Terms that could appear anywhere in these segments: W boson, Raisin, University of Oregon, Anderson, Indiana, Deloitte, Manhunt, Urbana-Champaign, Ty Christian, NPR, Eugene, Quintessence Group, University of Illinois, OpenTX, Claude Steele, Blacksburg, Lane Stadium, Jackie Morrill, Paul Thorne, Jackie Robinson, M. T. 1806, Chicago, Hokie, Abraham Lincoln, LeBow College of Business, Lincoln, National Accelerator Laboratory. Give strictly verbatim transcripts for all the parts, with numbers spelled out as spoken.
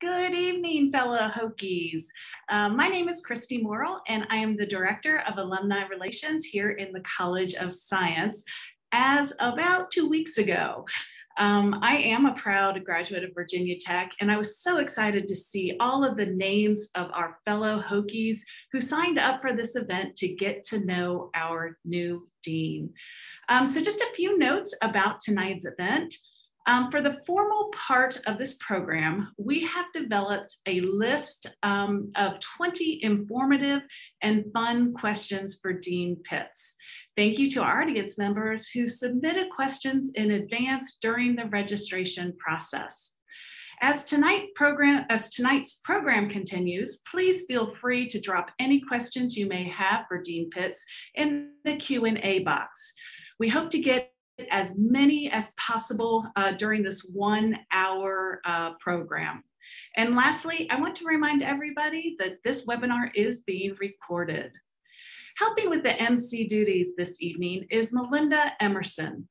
Good evening, fellow Hokies. Uh, my name is Kristy Morrill, and I am the Director of Alumni Relations here in the College of Science. As about two weeks ago, um, I am a proud graduate of Virginia Tech, and I was so excited to see all of the names of our fellow Hokies who signed up for this event to get to know our new dean. Um, so just a few notes about tonight's event. Um, for the formal part of this program, we have developed a list um, of twenty informative and fun questions for Dean Pitts. Thank you to our audience members who submitted questions in advance during the registration process. As, tonight program, as tonight's program continues, please feel free to drop any questions you may have for Dean Pitts in the Q and A box. We hope to get as many as possible uh, during this one hour uh, program. And lastly, I want to remind everybody that this webinar is being recorded. Helping with the M C duties this evening is Melinda Emerson.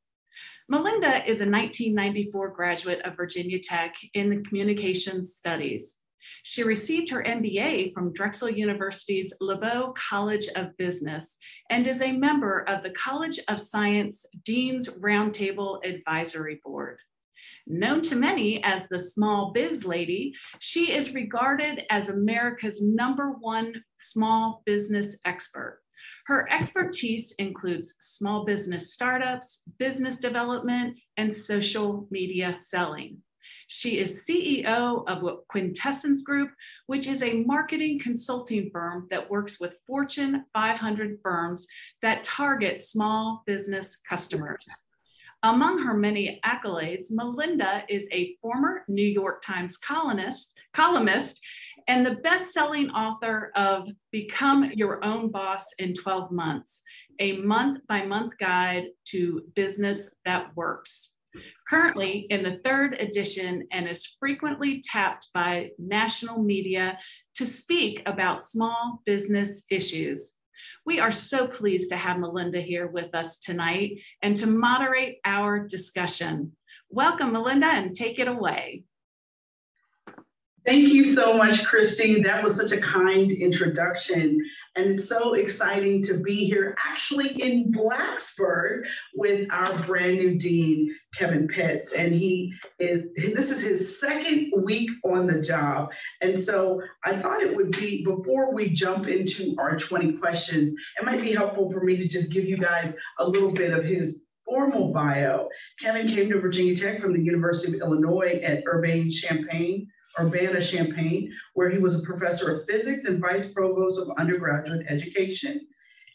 Melinda is a nineteen ninety-four graduate of Virginia Tech in the communications studies. She received her M B A from Drexel University's LeBow College of Business and is a member of the College of Science Dean's Roundtable Advisory Board. Known to many as the small biz lady, she is regarded as America's number one small business expert. Her expertise includes small business startups, business development, and social media selling. She is C E O of Quintessence Group, which is a marketing consulting firm that works with Fortune five hundred firms that target small business customers. Among her many accolades, Melinda is a former New York Times columnist, columnist and the best-selling author of Become Your Own Boss in twelve Months, a month-by-month guide to business that works. Currently in the third edition and is frequently tapped by national media to speak about small business issues. We are so pleased to have Melinda here with us tonight and to moderate our discussion. Welcome, Melinda, and take it away. Thank you so much, Kristy. That was such a kind introduction. And it's so exciting to be here, actually in Blacksburg, with our brand new dean, Kevin Pitts. And he is, this is his second week on the job. And so I thought it would be, before we jump into our twenty questions, it might be helpful for me to just give you guys a little bit of his formal bio. Kevin came to Virginia Tech from the University of Illinois at Urbana-Champaign. Urbana-Champaign, where he was a professor of physics and vice provost of undergraduate education.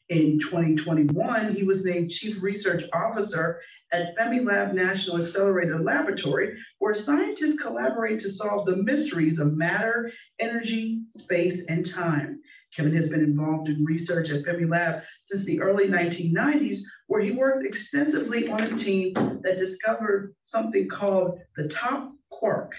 In twenty twenty-one, he was named chief research officer at Fermilab National Accelerator Laboratory, where scientists collaborate to solve the mysteries of matter, energy, space, and time. Kevin has been involved in research at Fermilab since the early nineteen nineties, where he worked extensively on a team that discovered something called the top quark,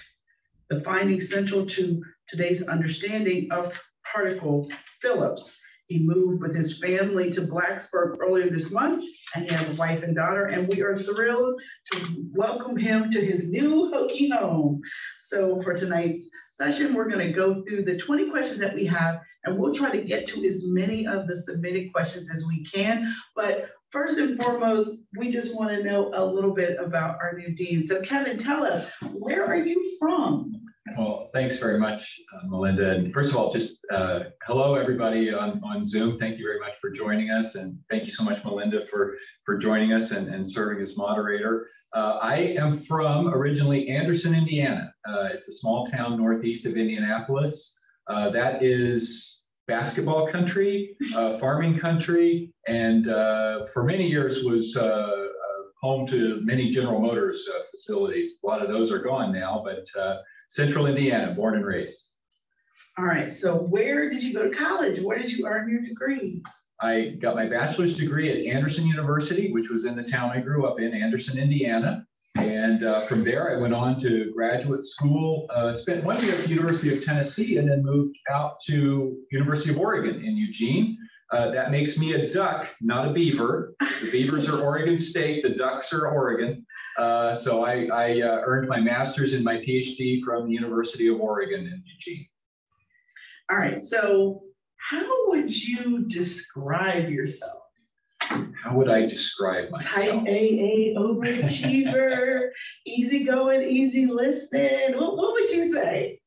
the finding central to today's understanding of particle Phillips. He moved with his family to Blacksburg earlier this month, and he has a wife and daughter, and we are thrilled to welcome him to his new Hokie home. So for tonight's session, we're gonna go through the twenty questions that we have, and we'll try to get to as many of the submitted questions as we can. But first and foremost, we just want to know a little bit about our new dean. So Kevin, tell us, where are you from? Well, thanks very much, uh, Melinda. And first of all, just uh, hello, everybody on, on Zoom. Thank you very much for joining us. And thank you so much, Melinda, for, for joining us and, and serving as moderator. Uh, I am from originally Anderson, Indiana. Uh, it's a small town northeast of Indianapolis. Uh, that is basketball country, uh, farming country, and uh, for many years was uh, uh, home to many General Motors uh, facilities. A lot of those are gone now, but uh, Central Indiana, born and raised. All right, so where did you go to college? Where did you earn your degree? I got my bachelor's degree at Anderson University, which was in the town I grew up in, Anderson, Indiana. And uh, from there, I went on to graduate school, uh, spent one year at the University of Tennessee, and then moved out to University of Oregon in Eugene. Uh, that makes me a duck, not a beaver. The beavers are Oregon State, the ducks are Oregon. Uh, so I, I uh, earned my master's and my PhD from the University of Oregon in Eugene. All right, so how would you describe yourself? How would I describe myself? Type A A, overachiever, easy going, easy listening. What, what would you say?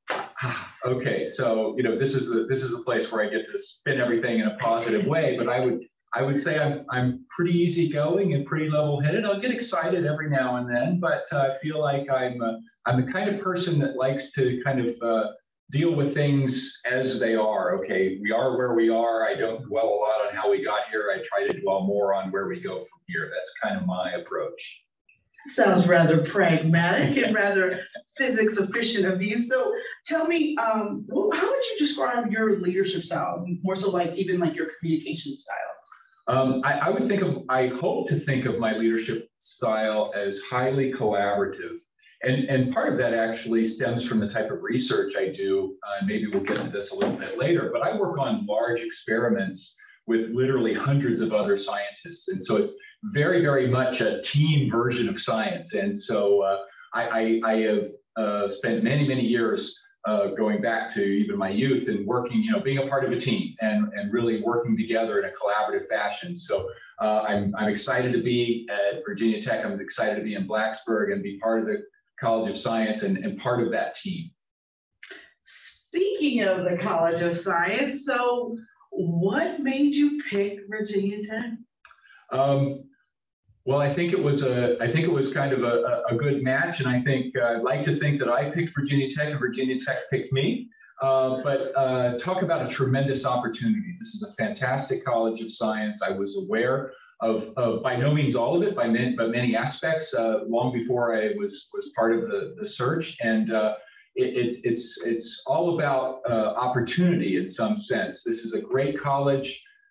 Okay, so you know this is the this is the place where I get to spin everything in a positive way. But I would I would say I'm I'm pretty easygoing and pretty level-headed. I'll get excited every now and then, but uh, I feel like I'm uh, I'm the kind of person that likes to kind of uh, deal with things as they are. Okay, we are where we are. I don't dwell a lot on how we got here. I try to dwell more on where we go from here. That's kind of my approach. Sounds rather pragmatic and rather physics efficient of you. So tell me, um, how would you describe your leadership style? More so like even like your communication style? Um, I, I would think of, I hope to think of my leadership style as highly collaborative. And, and part of that actually stems from the type of research I do. Uh, maybe we'll get to this a little bit later, but I work on large experiments with literally hundreds of other scientists. And so it's very, very much a team version of science. And so uh, I, I, I have uh, spent many, many years uh, going back to even my youth and working, you know, being a part of a team and, and really working together in a collaborative fashion. So uh, I'm, I'm excited to be at Virginia Tech. I'm excited to be in Blacksburg and be part of the College of Science and, and part of that team. Speaking of the College of Science, so what made you pick Virginia Tech? Um, well, I think it was a, I think it was kind of a, a good match, and I think uh, I'd like to think that I picked Virginia Tech and Virginia Tech picked me. Uh, but uh, talk about a tremendous opportunity. This is a fantastic College of Science. I was aware Of, of by no means all of it, by many, but many aspects, uh, long before I was was part of the, the search. And uh, it, it, it's, it's all about uh, opportunity in some sense. This is a great college,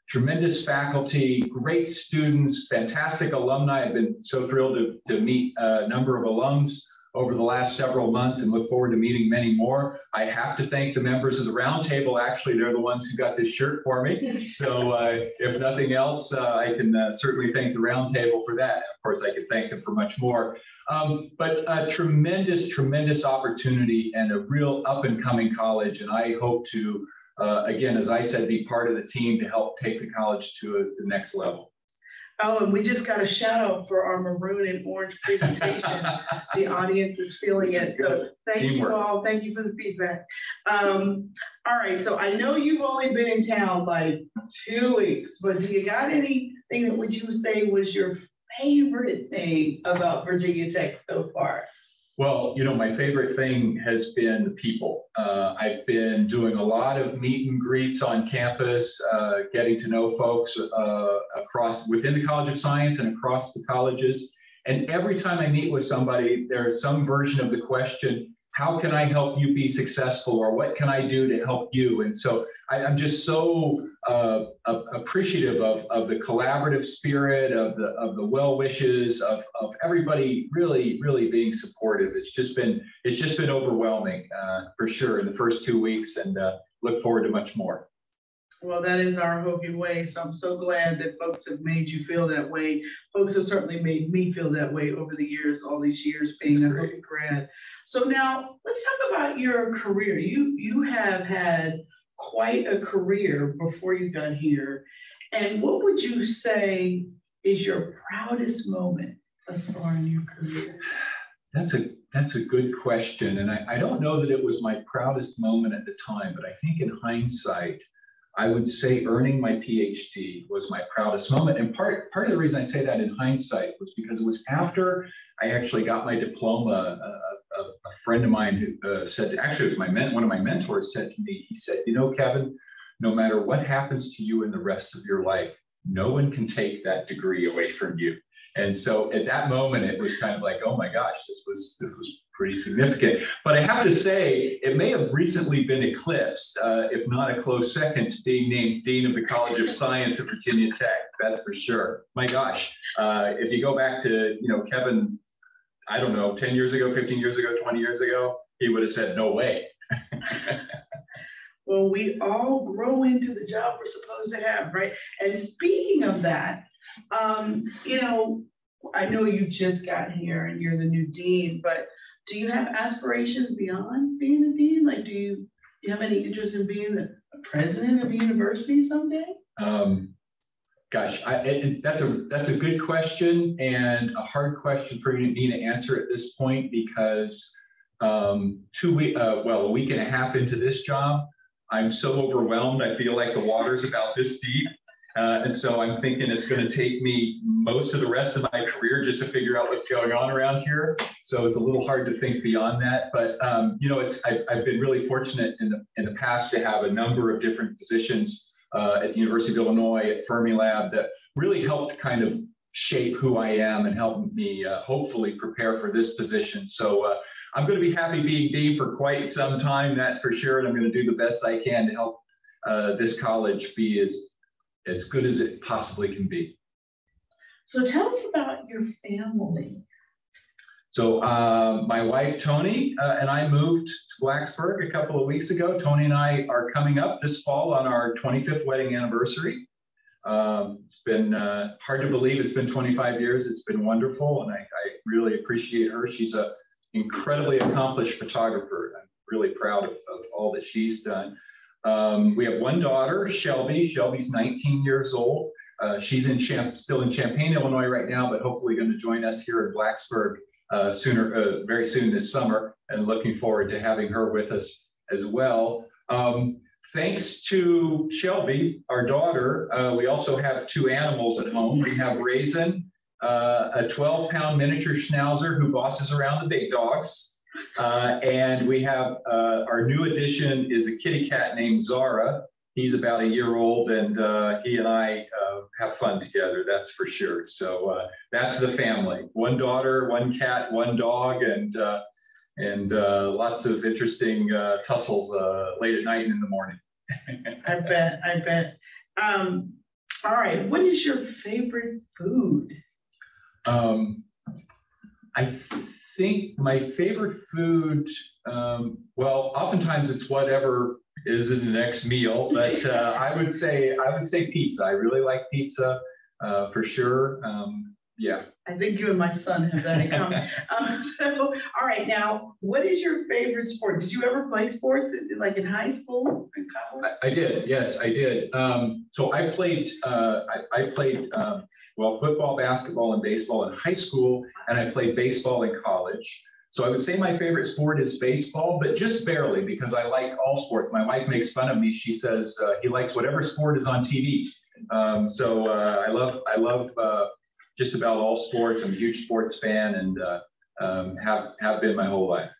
tremendous faculty, great students, fantastic alumni. I've been so thrilled to, to meet a number of alums over the last several months and look forward to meeting many more. I have to thank the members of the roundtable. Actually, they're the ones who got this shirt for me. So uh, if nothing else, uh, I can uh, certainly thank the roundtable for that. Of course, I could thank them for much more. Um, but a tremendous, tremendous opportunity and a real up and coming college. And I hope to, uh, again, as I said, be part of the team to help take the college to a, the next level. Oh, and we just got a shout out for our maroon and orange presentation. The audience is feeling it. So thank you all. Thank you for the feedback. Um, all right. So I know you've only been in town like two weeks, but do you got anything that would you say was your favorite thing about Virginia Tech so far? Well, you know, my favorite thing has been the people. Uh, I've been doing a lot of meet and greets on campus, uh, getting to know folks uh, across within the College of Science and across the colleges. And every time I meet with somebody, there's some version of the question, how can I help you be successful? Or what can I do to help you? And so I, I'm just so uh, appreciative of, of the collaborative spirit, of the, of the well wishes, of, of everybody really, really being supportive. It's just been, it's just been overwhelming uh, for sure in the first two weeks and uh, look forward to much more. Well, that is our Hokie way. So I'm so glad that folks have made you feel that way. Folks have certainly made me feel that way over the years, all these years being a Hokie grad. So now let's talk about your career. You, you have had quite a career before you got here. And what would you say is your proudest moment thus far in your career? That's a That's a good question. And I, I don't know that it was my proudest moment at the time, but I think in hindsight, I would say earning my PhD was my proudest moment. And part, part of the reason I say that in hindsight was because it was after I actually got my diploma. A, a, a friend of mine who uh, said, actually it was my men, one of my mentors said to me, he said, you know, Kevin, no matter what happens to you in the rest of your life, no one can take that degree away from you. And so at that moment, it was kind of like, oh my gosh, this was, this was pretty significant. But I have to say, it may have recently been eclipsed, uh, if not a close second, to being named Dean of the College of Science at Virginia Tech, that's for sure. My gosh, uh, if you go back to, you know, Kevin, I don't know, ten years ago, fifteen years ago, twenty years ago, he would have said, no way. Well, we all grow into the job we're supposed to have, right? And speaking of that, Um, you know, I know you just got here and you're the new dean, but do you have aspirations beyond being a dean? Like, do you, do you have any interest in being the president of a university someday? Um, gosh, I, it, that's a that's a good question and a hard question for me to answer at this point, because um, two week, uh, well, a week and a half into this job, I'm so overwhelmed. I feel like the water's about this deep. Uh, and so I'm thinking it's going to take me most of the rest of my career just to figure out what's going on around here. So it's a little hard to think beyond that. But, um, you know, it's I've, I've been really fortunate in the, in the past to have a number of different positions uh, at the University of Illinois, at Fermilab, that really helped kind of shape who I am and helped me uh, hopefully prepare for this position. So uh, I'm going to be happy being dean for quite some time, that's for sure. And I'm going to do the best I can to help uh, this college be as as good as it possibly can be. So tell us about your family. So uh, my wife, Toni, uh, and I moved to Blacksburg a couple of weeks ago. Toni and I are coming up this fall on our twenty-fifth wedding anniversary. Um, it's been uh, hard to believe it's been twenty-five years. It's been wonderful, and I, I really appreciate her. She's an incredibly accomplished photographer. I'm really proud of, of all that she's done. Um, we have one daughter, Shelby. Shelby's nineteen years old. Uh, she's in Champ still in Champaign, Illinois right now, but hopefully going to join us here in Blacksburg uh, sooner, uh, very soon this summer, and looking forward to having her with us as well. Um, thanks to Shelby, our daughter, uh, we also have two animals at home. We have Raisin, uh, a twelve pound miniature schnauzer who bosses around the big dogs. Uh, and we have uh, our new addition is a kitty cat named Zara. He's about a year old, and uh, he and I uh, have fun together, that's for sure. So uh, that's the family. One daughter, one cat, one dog, and, uh, and uh, lots of interesting uh, tussles uh, late at night and in the morning. I bet, I bet. Um, all right, what is your favorite food? Um, I I think my favorite food, um, well, oftentimes it's whatever is in the next meal, but uh, I would say I would say pizza. I really like pizza uh, for sure. Um, yeah. I think you and my son have that in common. um, so, all right, now, what is your favorite sport? Did you ever play sports, like in high school and college? I, I did. Yes, I did. Um, so I played. Uh, I, I played. Um, Well, football, basketball, and baseball in high school, and I played baseball in college. So I would say my favorite sport is baseball, but just barely, because I like all sports. My wife makes fun of me. She says uh, he likes whatever sport is on T V. Um, so uh, I love, I love uh, just about all sports. I'm a huge sports fan, and uh, um, have have been my whole life.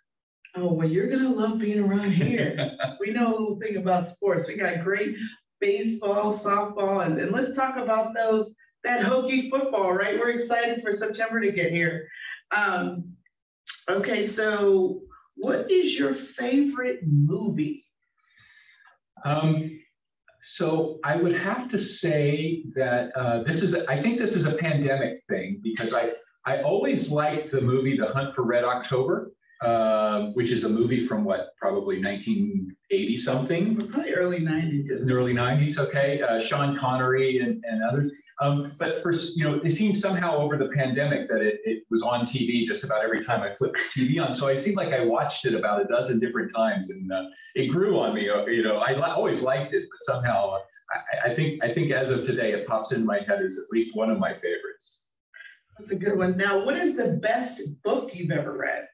Oh well, you're gonna love being around here. We know a little thing about sports. We got great baseball, softball, and, and let's talk about those. That Hokie football, right? We're excited for September to get here. Um, okay, so what is your favorite movie? Um, so I would have to say that uh, this is, I think this is a pandemic thing, because I, I always liked the movie The Hunt for Red October, uh, which is a movie from what, probably nineteen eighty something? Probably early nineties. In the early nineties, okay. Uh, Sean Connery and, and others. Um, but for, you know, it seemed somehow over the pandemic that it, it was on T V just about every time I flipped the T V on. So I seemed like I watched it about a dozen different times, and uh, it grew on me. You know, I li always liked it, but somehow uh, I, I think I think as of today, it pops in my head as at least one of my favorites. That's a good one. Now, what is the best book you've ever read?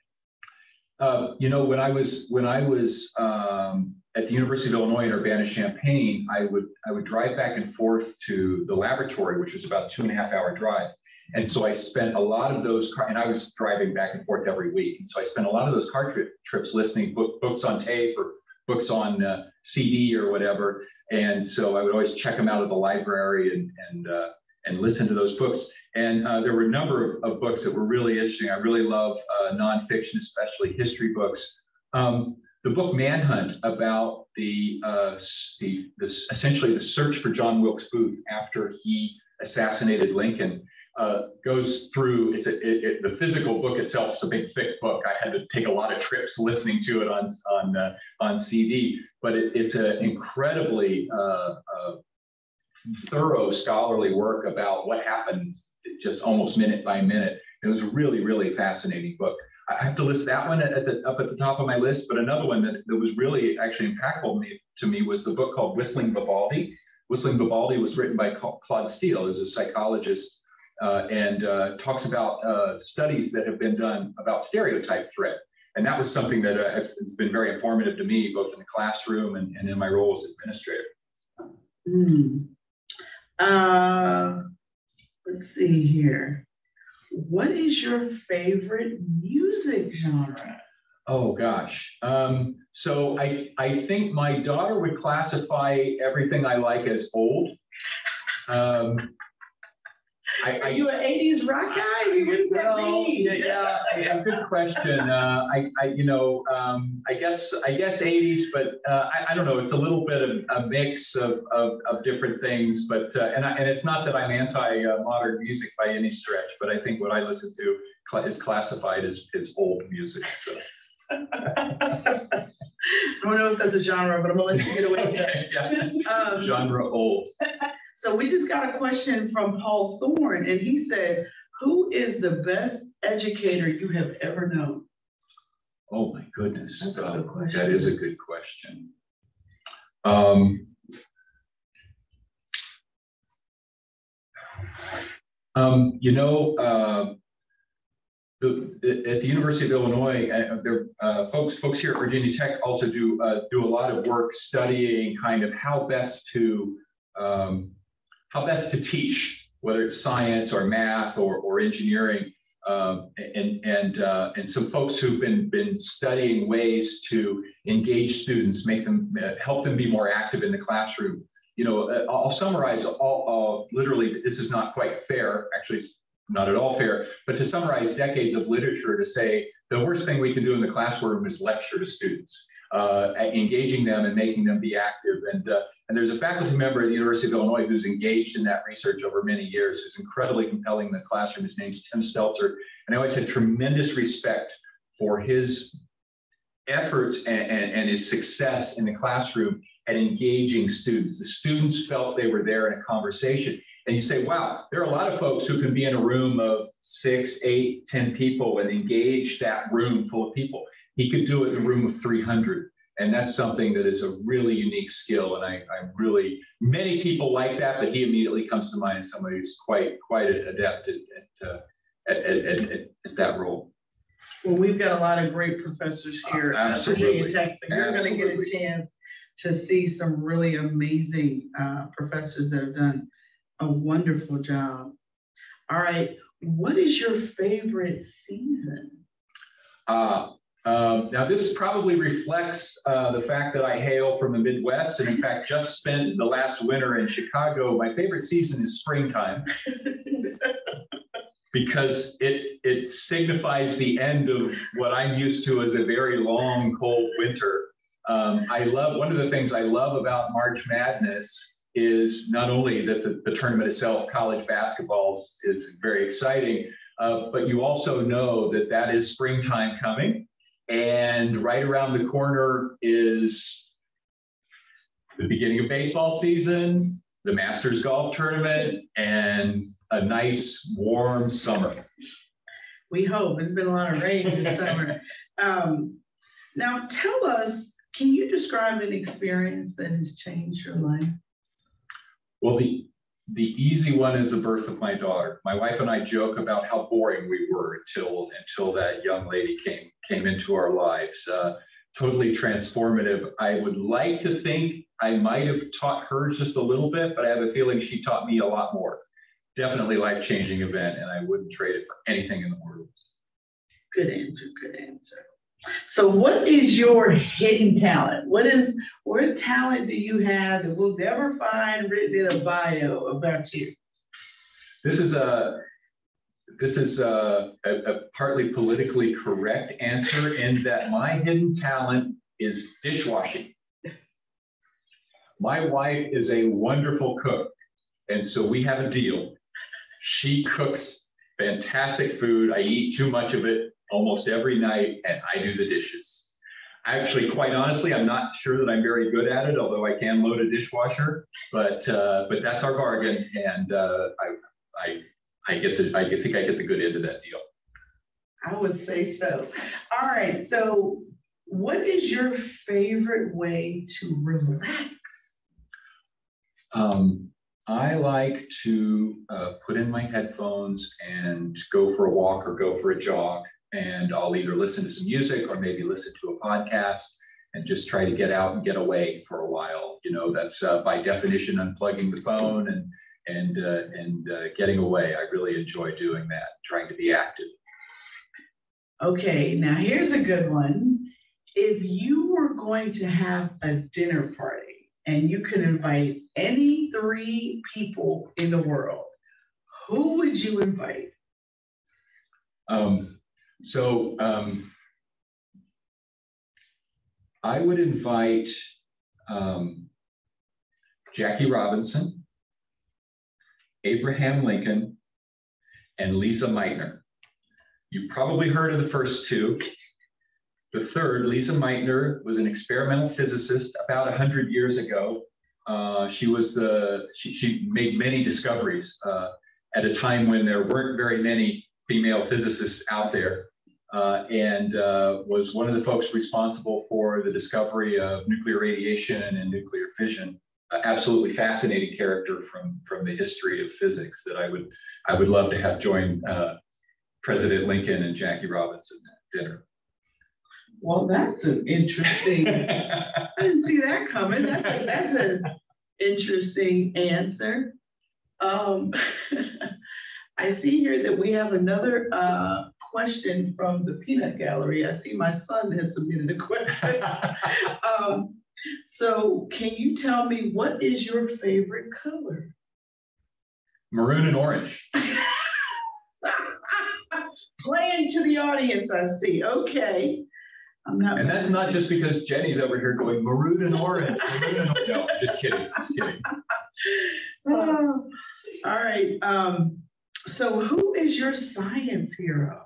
Uh, you know, when I was when I was um, at the University of Illinois in Urbana-Champaign, I would I would drive back and forth to the laboratory, which was about a two and a half hour drive. And so I spent a lot of those, car and I was driving back and forth every week. And so I spent a lot of those car trip, trips listening book, books on tape or books on uh, C D or whatever. And so I would always check them out of the library and and uh, and listen to those books. And uh, there were a number of, of books that were really interesting. I really love uh, nonfiction, especially history books. Um, The book Manhunt, about the, uh, the, the essentially the search for John Wilkes Booth after he assassinated Lincoln, uh, goes through, it's a, it, it, the physical book itself is a big thick book. I had to take a lot of trips listening to it on, on, uh, on C D, but it, it's an incredibly uh, uh, thorough scholarly work about what happens just almost minute by minute. It was a really, really fascinating book. I have to list that one at the, up at the top of my list, but another one that, that was really actually impactful me, to me was the book called Whistling Vivaldi. Whistling Vivaldi was written by Claude Steele, who's a psychologist, uh, and uh, talks about uh, studies that have been done about stereotype threat. And that was something that uh, has been very informative to me, both in the classroom and, and in my role as administrator. Mm. Uh, let's see here. What is your favorite music genre? Oh, gosh. Um, so I, I think my daughter would classify everything I like as old. Um, I, Are you I, an eighties rock guy? What does that mean? Yeah, yeah, good question. Uh, I, I, you know, um, I guess, I guess eighties, but uh, I, I don't know. It's a little bit of a mix of of, of different things. But uh, and I, and it's not that I'm anti uh, modern music by any stretch. But I think what I listen to cl is classified as as old music. So. I don't know if that's a genre, but I'm gonna let you get away with it. Yeah. Um, genre old. So we just got a question from Paul Thorne, and he said, who is the best educator you have ever known? Oh, my goodness. That's a good question. That is a good question. Um, um, you know, uh, the, at the University of Illinois, uh, there, uh, folks, folks here at Virginia Tech also do, uh, do a lot of work studying kind of how best to um, how best to teach, whether it's science or math or, or engineering, uh, and, and, uh, and some folks who've been, been studying ways to engage students, make them, uh, help them be more active in the classroom. You know, uh, I'll summarize all, all, literally, this is not quite fair, actually not at all fair, but to summarize decades of literature to say, the worst thing we can do in the classroom is lecture to students. Uh, engaging them and making them be active. And, uh, and there's a faculty member at the University of Illinois who's engaged in that research over many years, who's incredibly compelling in the classroom. His name's Tim Stelzer. And I always had tremendous respect for his efforts and, and, and his success in the classroom at engaging students. The students felt they were there in a conversation. And you say, wow, there are a lot of folks who can be in a room of six, eight, ten people and engage that room full of people. He could do it in a room of three hundred. And that's something that is a really unique skill. And I, I really, many people like that, but he immediately comes to mind as somebody who's quite, quite adept at, uh, at, at, at, at that role. Well, we've got a lot of great professors here uh, at Virginia Tech, so you're going to get a chance to see some really amazing uh, professors that have done a wonderful job. All right, what is your favorite season? Uh, Um, now, this probably reflects uh, the fact that I hail from the Midwest and, in fact, just spent the last winter in Chicago. My favorite season is springtime because it, it signifies the end of what I'm used to as a very long, cold winter. Um, I love, one of the things I love about March Madness is not only that the, the tournament itself, college basketball, is, is very exciting, uh, but you also know that that is springtime coming. And right around the corner is the beginning of baseball season, the Masters golf tournament, and a nice warm summer. We hope. It's been a lot of rain this summer. Um, now tell us, can you describe an experience that has changed your life? Well, the The easy one is the birth of my daughter. My wife and I joke about how boring we were until until that young lady came came into our lives. Uh, totally transformative. I would like to think I might have taught her just a little bit, but I have a feeling she taught me a lot more. Definitely life-changing event, and I wouldn't trade it for anything in the world. Good answer. Good answer. So, what is your hidden talent? What is what talent do you have that we'll never find written in a bio about you? This is a this is a, a, a partly politically correct answer in that my hidden talent is dishwashing. My wife is a wonderful cook, and so we have a deal. She cooks fantastic food. I eat too much of it almost every night, and I do the dishes. Actually, quite honestly, I'm not sure that I'm very good at it, although I can load a dishwasher, but uh, but that's our bargain, and uh, I, I I get the I think I get the good end of that deal. I would say so. All right, so what is your favorite way to relax? Um, I like to uh, put in my headphones and go for a walk or go for a jog. And I'll either listen to some music or maybe listen to a podcast and just try to get out and get away for a while. You know, that's uh, by definition unplugging the phone and and uh, and uh, getting away. I really enjoy doing that, trying to be active. Okay, now here's a good one. If you were going to have a dinner party and you could invite any three people in the world, who would you invite? Um. So um, I would invite um, Jackie Robinson, Abraham Lincoln, and Lisa Meitner. You probably heard of the first two. The third, Lisa Meitner, was an experimental physicist about one hundred years ago. Uh, she was the she, she made many discoveries uh, at a time when there weren't very many female physicists out there, uh, and uh, was one of the folks responsible for the discovery of nuclear radiation and nuclear fission. Uh, absolutely fascinating character from from the history of physics that I would I would love to have join uh, President Lincoln and Jackie Robinson at dinner. Well, that's an interesting. I didn't see that coming. That's a, that's an interesting answer. Um, I see here that we have another uh, question from the Peanut Gallery. I see my son has submitted a question. um, so can you tell me, what is your favorite color? Maroon and orange. Playing to the audience, I see. Okay. I'm not and that's not just because Jenny's over here going, maroon and orange. Maroon and orange. No, just kidding. Just kidding. So, all right. Um, So who is your science hero?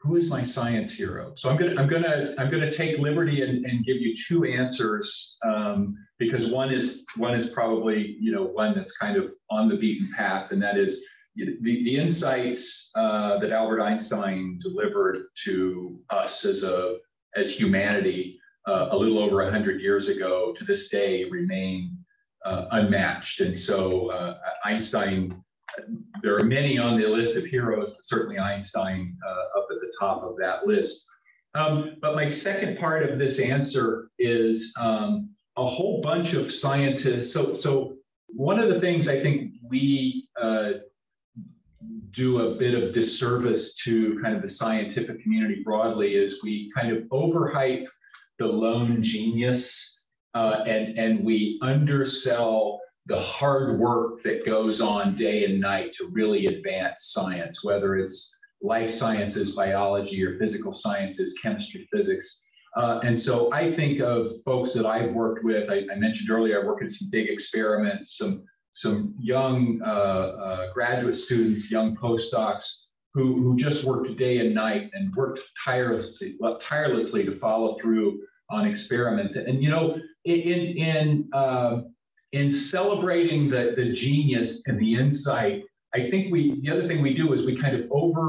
Who is my science hero? So I'm gonna I'm gonna I'm gonna take liberty and, and give you two answers um, because one is one is probably you know one that's kind of on the beaten path, and that is the the insights uh, that Albert Einstein delivered to us as a as humanity uh, a little over one hundred years ago to this day remain uh, unmatched, and so uh, Einstein. There are many on the list of heroes, but certainly Einstein uh, up at the top of that list. Um, but my second part of this answer is um, a whole bunch of scientists. So, so one of the things I think we uh, do a bit of disservice to kind of the scientific community broadly is we kind of overhype the lone genius uh, and, and we undersell the hard work that goes on day and night to really advance science, whether it's life sciences, biology, or physical sciences, chemistry, physics. Uh, and so I think of folks that I've worked with. I, I mentioned earlier, I work in some big experiments, some, some young uh, uh, graduate students, young postdocs who, who just worked day and night and worked tirelessly, tirelessly to follow through on experiments. And, you know, in, in uh, In celebrating the, the genius and the insight, I think we the other thing we do is we kind of over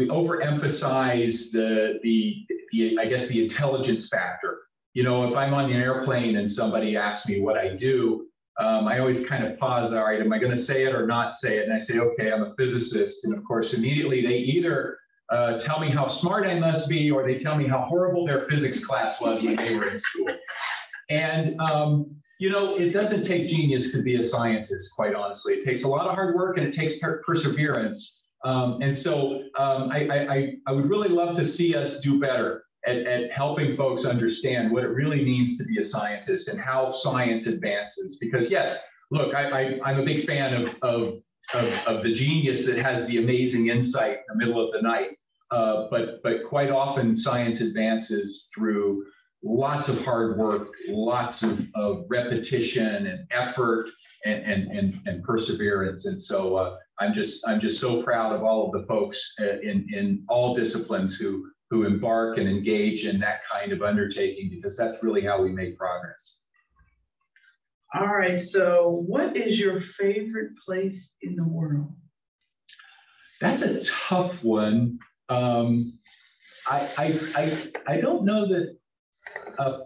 we overemphasize the the, the I guess the intelligence factor. You know, if I'm on an airplane and somebody asks me what I do, um, I always kind of pause. All right, am I going to say it or not say it? And I say, okay, I'm a physicist. And of course, immediately they either uh, tell me how smart I must be, or they tell me how horrible their physics class was when they were in school. And um, You know, it doesn't take genius to be a scientist, quite honestly. It takes a lot of hard work and it takes per perseverance. Um, and so um, I, I, I would really love to see us do better at, at helping folks understand what it really means to be a scientist and how science advances. Because yes, look, I, I, I'm a big fan of, of, of, of the genius that has the amazing insight in the middle of the night. Uh, but, but quite often science advances through lots of hard work, lots of, of repetition and effort and, and, and, and perseverance. And so uh, I'm just I'm just so proud of all of the folks in, in all disciplines who, who embark and engage in that kind of undertaking, because that's really how we make progress. All right, so what is your favorite place in the world? That's a tough one. Um, I, I, I, I don't know that a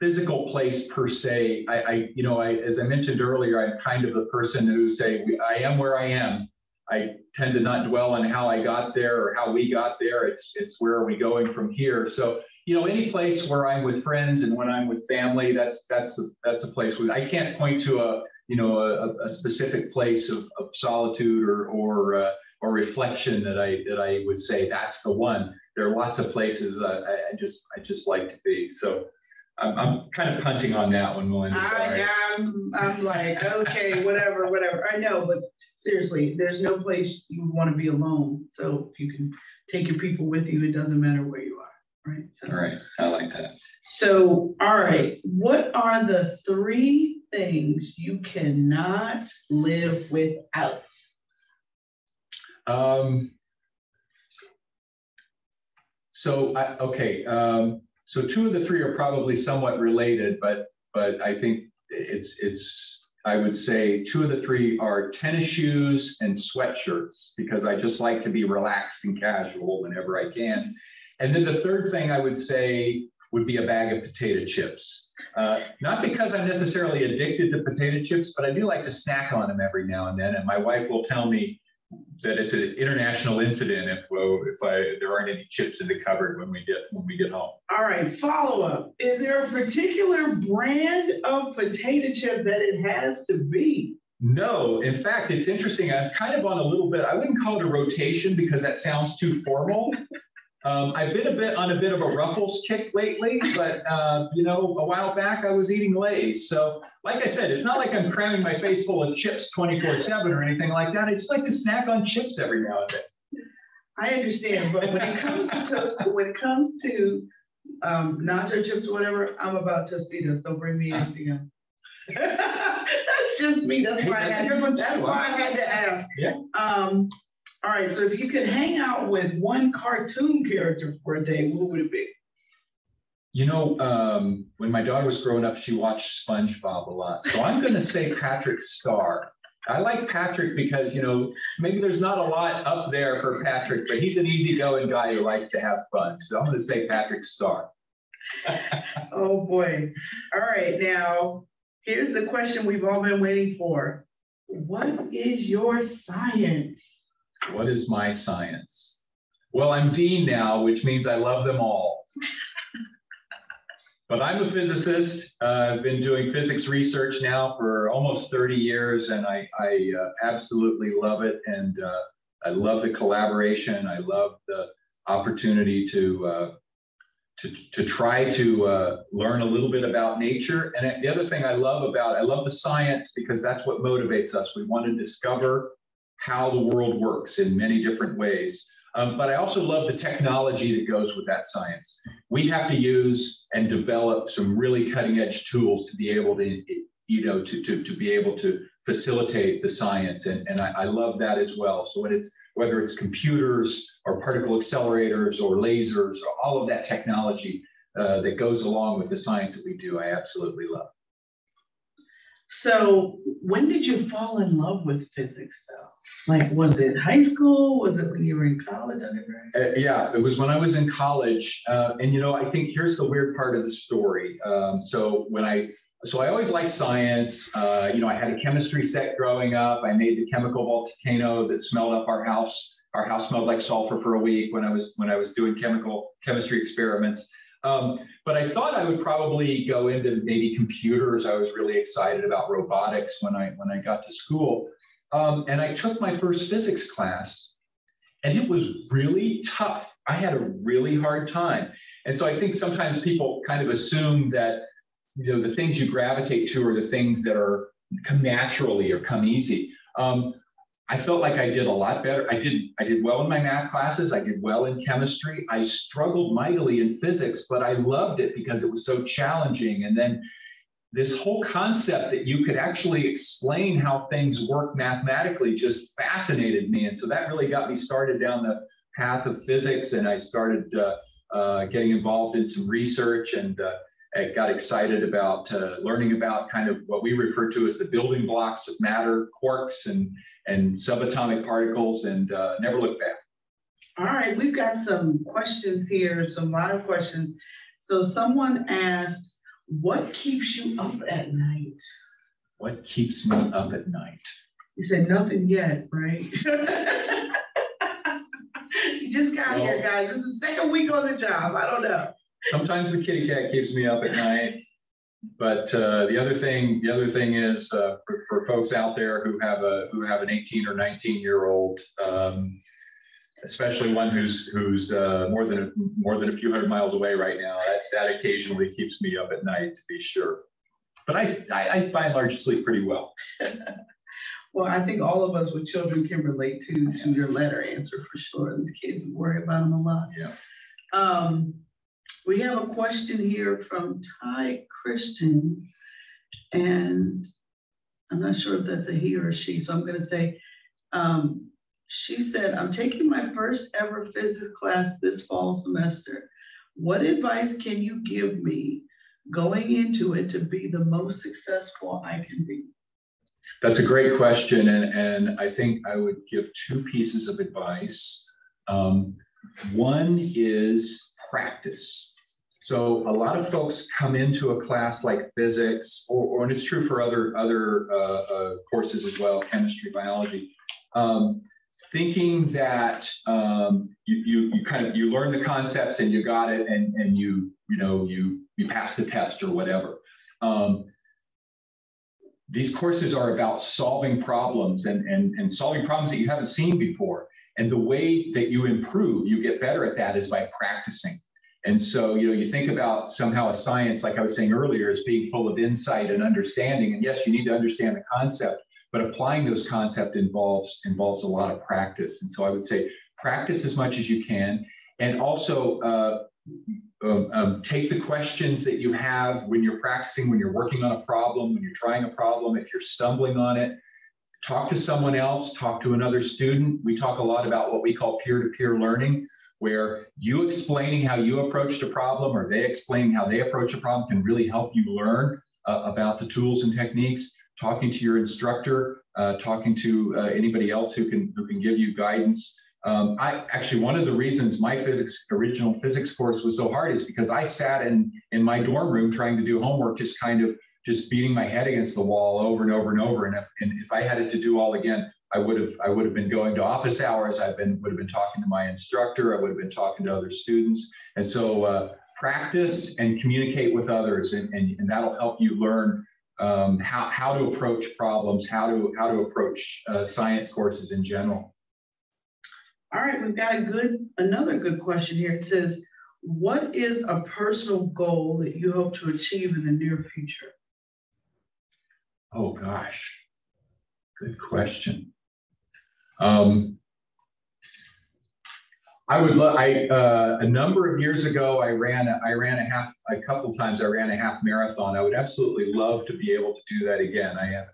physical place per se. I, I you know, I, as I mentioned earlier, I'm kind of a person who say, I am where I am. I tend to not dwell on how I got there or how we got there. It's, it's where are we going from here? So, you know, any place where I'm with friends and when I'm with family, that's, that's, a, that's a place where I can't point to a, you know, a, a specific place of, of solitude or, or, uh, or reflection that I, that I would say that's the one. There are lots of places I, I just, I just like to be. So I'm, I'm kind of punting on that one, Melinda. Sorry. I, I'm, I'm like, okay, whatever, whatever. I know, but seriously, there's no place you want to be alone. So if you can take your people with you, it doesn't matter where you are, right? So, all right, I like that. So, all right, what are the three things you cannot live without? Um. So, I, okay, um, so two of the three are probably somewhat related, but but I think it's it's. I would say two of the three are tennis shoes and sweatshirts, because I just like to be relaxed and casual whenever I can. And then the third thing I would say would be a bag of potato chips. Uh, not because I'm necessarily addicted to potato chips, but I do like to snack on them every now and then. And my wife will tell me that it's an international incident if well, if I, there aren't any chips in the cupboard when we get when we get home. All right, follow up. Is there a particular brand of potato chip that it has to be? No, in fact, it's interesting. I'm kind of on a little bit. I wouldn't call it a rotation because that sounds too formal. Um, I've been a bit on a bit of a Ruffles kick lately, but uh, you know, a while back I was eating Lay's. So, like I said, it's not like I'm cramming my face full of chips twenty-four seven or anything like that. I just like to snack on chips every now and then. I understand, but when it comes to toast, when it comes to um, nacho chips, or whatever, I'm about Tostitos. Don't bring me anything else. That's just me. That's why I had to, that's why I had to ask. Yeah. Um, All right, so if you could hang out with one cartoon character for a day, what would it be? You know, um, when my daughter was growing up, she watched SpongeBob a lot. So I'm gonna say Patrick Starr. I like Patrick because, you know, maybe there's not a lot up there for Patrick, but he's an easygoing guy who likes to have fun. So I'm gonna say Patrick Starr. Oh boy. All right, now, here's the question we've all been waiting for. What is your science? What is my science? Well, I'm Dean now, which means I love them all. But I'm a physicist. Uh, I've been doing physics research now for almost thirty years, and I, I uh, absolutely love it. And uh, I love the collaboration. I love the opportunity to, uh, to, to try to uh, learn a little bit about nature. And the other thing I love about, I love the science because that's what motivates us. We want to discover how the world works in many different ways. Um, but I also love the technology that goes with that science. We have to use and develop some really cutting edge tools to be able to, you know, to, to, to be able to facilitate the science. And, and I, I love that as well. So when it's, whether it's computers or particle accelerators or lasers or all of that technology uh, that goes along with the science that we do, I absolutely love. So when did you fall in love with physics, though? Like, was it high school? Was it when you were in college? Uh, yeah, it was when I was in college. Uh, and, you know, I think here's the weird part of the story. Um, so when I, so I always liked science. Uh, you know, I had a chemistry set growing up. I made the chemical volcano that smelled up our house. Our house smelled like sulfur for a week when I was, when I was doing chemical chemistry experiments. Um, but I thought I would probably go into maybe computers. I was really excited about robotics when I when I got to school. Um, and I took my first physics class, and it was really tough. I had a really hard time. And so I think sometimes people kind of assume that, you know, the things you gravitate to are the things that are come naturally or come easy. Um, I felt like I did a lot better. I did, I did well in my math classes. I did well in chemistry. I struggled mightily in physics, but I loved it because it was so challenging. And then this whole concept that you could actually explain how things work mathematically just fascinated me. And so that really got me started down the path of physics, and I started uh, uh, getting involved in some research, and uh, I got excited about uh, learning about kind of what we refer to as the building blocks of matter, quarks and, and subatomic particles, and uh, never looked back. All right, we've got some questions here, some lot of questions. So someone asked, what keeps you up at night? What keeps me up at night? You said nothing yet, right? You just got well, here, guys. This is the second week on the job. I don't know. Sometimes the kitty cat keeps me up at night. But uh, the other thing, the other thing is uh, for, for folks out there who have a who have an eighteen or nineteen year old, um, especially one who's who's uh, more than a, more than a few hundred miles away right now, that, that occasionally keeps me up at night, to be sure. But I, I, I by and large sleep pretty well. Well, I think all of us with children can relate to to your latter answer for sure. These kids worry about them a lot. Yeah. Um, we have a question here from Ty Christian, and I'm not sure if that's a he or a she, so I'm going to say, um, she said, I'm taking my first ever physics class this fall semester. What advice can you give me going into it to be the most successful I can be? That's a great question, and, and I think I would give two pieces of advice. Um, one is practice. So a lot of folks come into a class like physics, or, or and it's true for other, other uh, uh, courses as well, chemistry, biology, um, thinking that um, you, you, you kind of, you learn the concepts and you got it, and, and you, you know, you, you pass the test or whatever. Um, These courses are about solving problems and, and, and solving problems that you haven't seen before. And the way that you improve, you get better at that, is by practicing. And so, you know, you think about somehow a science, like I was saying earlier, as being full of insight and understanding. And yes, you need to understand the concept, but applying those concepts involves, involves a lot of practice. And so I would say practice as much as you can. And also uh, Um, um, take the questions that you have when you're practicing, when you're working on a problem, when you're trying a problem, if you're stumbling on it, talk to someone else, talk to another student. We talk a lot about what we call peer-to-peer learning, where you explaining how you approached a problem or they explaining how they approach a problem can really help you learn uh, about the tools and techniques. Talking to your instructor, uh, talking to uh, anybody else who can, who can give you guidance. Um, I actually, one of the reasons my physics, original physics course was so hard is because I sat in, in my dorm room trying to do homework, just kind of just beating my head against the wall over and over and over. And if, and if I had it to do all again, I would have, I would have been going to office hours. I've been, would have been talking to my instructor. I would have been talking to other students. And so uh, practice and communicate with others, and, and, and that'll help you learn um, how, how to approach problems, how to, how to approach uh, science courses in general. All right, we've got a good, another good question here. It says, what is a personal goal that you hope to achieve in the near future? Oh, gosh. Good question. Um, I would love, I, uh, a number of years ago, I ran, a, I ran a half, a couple times I ran a half marathon. I would absolutely love to be able to do that again. I have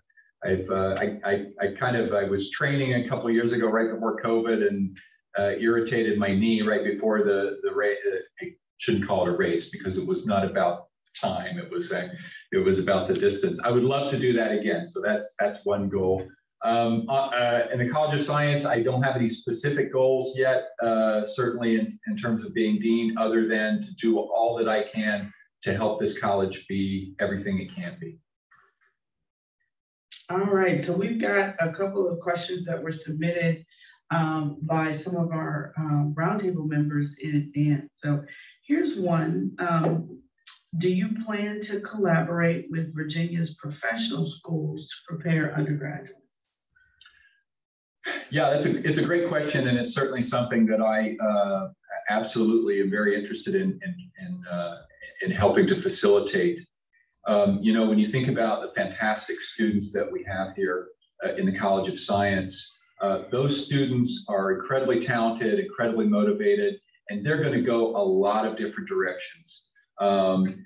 I've, uh, I, I, I kind of, I was training a couple of years ago right before COVID, and uh, irritated my knee right before the, the race. I shouldn't call it a race because it was not about time. It was, uh, it was about the distance. I would love to do that again. So that's, that's one goal. Um, uh, in the College of Science, I don't have any specific goals yet, uh, certainly in, in terms of being dean, other than to do all that I can to help this college be everything it can be. All right, so we've got a couple of questions that were submitted um, by some of our um, roundtable members in advance. So here's one. Um, do you plan to collaborate with Virginia's professional schools to prepare undergraduates? Yeah, that's a, it's a great question, and it's certainly something that I uh, absolutely am very interested in, in, in, uh, in helping to facilitate. Um, you know, when you think about the fantastic students that we have here uh, in the College of Science, uh, those students are incredibly talented, incredibly motivated, and they're going to go a lot of different directions. Um,